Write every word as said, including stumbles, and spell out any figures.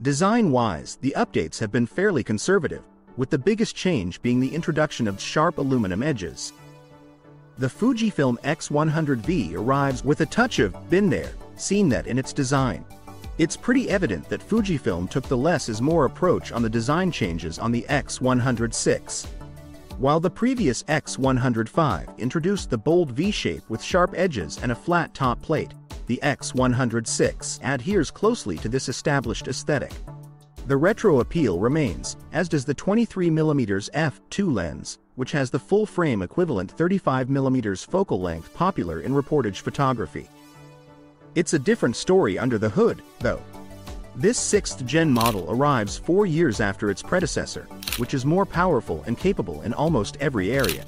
Design-wise, the updates have been fairly conservative, with the biggest change being the introduction of sharp aluminum edges. The Fujifilm X one hundred V arrives with a touch of been there, seen that in its design. It's pretty evident that Fujifilm took the less is more approach on the design changes on the X one hundred six. While the previous X one hundred five introduced the bold V-shape with sharp edges and a flat top plate, the X one hundred six adheres closely to this established aesthetic. The retro appeal remains, as does the twenty-three millimeter f two lens, which has the full-frame equivalent thirty-five millimeter focal length popular in reportage photography. It's a different story under the hood, though. This sixth gen model arrives four years after its predecessor, which is more powerful and capable in almost every area.